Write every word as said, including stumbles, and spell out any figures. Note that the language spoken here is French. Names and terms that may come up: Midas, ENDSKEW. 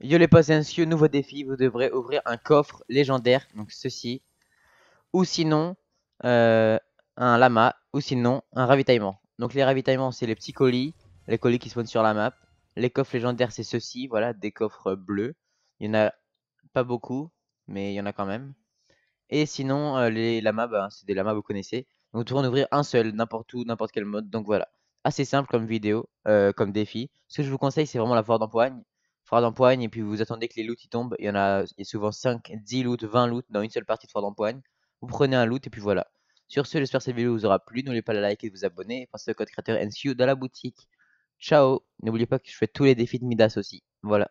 Yo les potes, c'est ENDSKEW, nouveau défi, vous devrez ouvrir un coffre légendaire, donc ceci, ou sinon euh, un lama, ou sinon un ravitaillement. Donc les ravitaillements, c'est les petits colis, les colis qui spawnent sur la map. Les coffres légendaires, c'est ceci, voilà, des coffres bleus. Il n'y en a pas beaucoup, mais il y en a quand même. Et sinon, euh, les lamas, bah, c'est des lamas, vous connaissez. Donc vous devrez en ouvrir un seul, n'importe où, n'importe quel mode, donc voilà. Assez simple comme vidéo, euh, comme défi. Ce que je vous conseille, c'est vraiment la foire d'empoigne. Foire d'empoigne, et puis vous attendez que les loots y tombent. Il y en a, il y a souvent cinq, dix loots, vingt loots dans une seule partie de foire d'empoigne. Vous prenez un loot, et puis voilà. Sur ce, j'espère que cette vidéo vous aura plu. N'oubliez pas de liker et de vous abonner. Et pensez au code créateur ENDSKEW dans la boutique. Ciao! N'oubliez pas que je fais tous les défis de Midas aussi. Voilà.